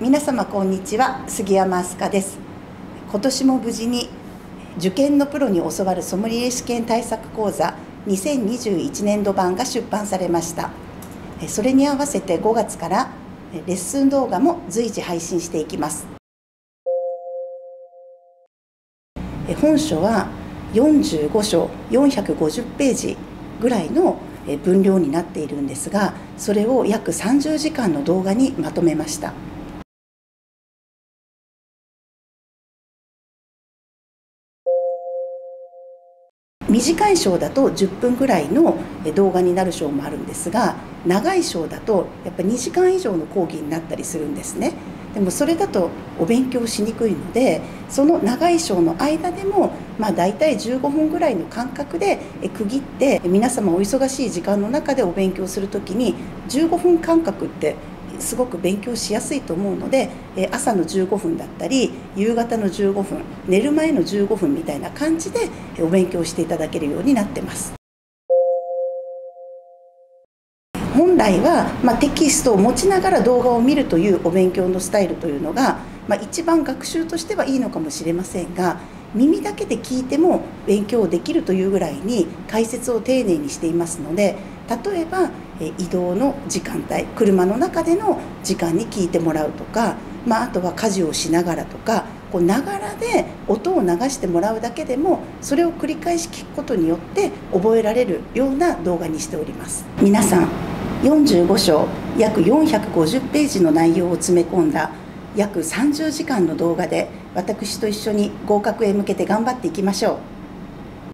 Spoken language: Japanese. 皆様こんにちは、杉山飛鳥です。今年も無事に受験のプロに教わるソムリエ試験対策講座2021年度版が出版されました。それに合わせて5月からレッスン動画も随時配信していきます。本書は45章450ページぐらいの分量になっているんですが、それを約30時間の動画にまとめました。短い章だと10分ぐらいの動画になる章もあるんですが、長い章だとやっぱり2時間以上の講義になったりするんですね。でもそれだとお勉強しにくいので、その長い章の間でも大体15分ぐらいの間隔で区切って、皆様お忙しい時間の中でお勉強する時に15分間隔ってすごく勉強しやすいと思うので、朝の15分だったり夕方の15分、寝る前の15分みたいな感じでお勉強していただけるようになってます。本来は、テキストを持ちながら動画を見るというお勉強のスタイルというのが、一番学習としてはいいのかもしれませんが、耳だけで聞いても勉強できるというぐらいに解説を丁寧にしていますので、例えば移動の時間帯、車の中での時間に聞いてもらうとか、あとは家事をしながらとか、ながらで音を流してもらうだけでも、それを繰り返し聞くことによって覚えられるような動画にしております。皆さん、45章約450ページの内容を詰め込んだ約30時間の動画で、私と一緒に合格へ向けて頑張っていきましょう。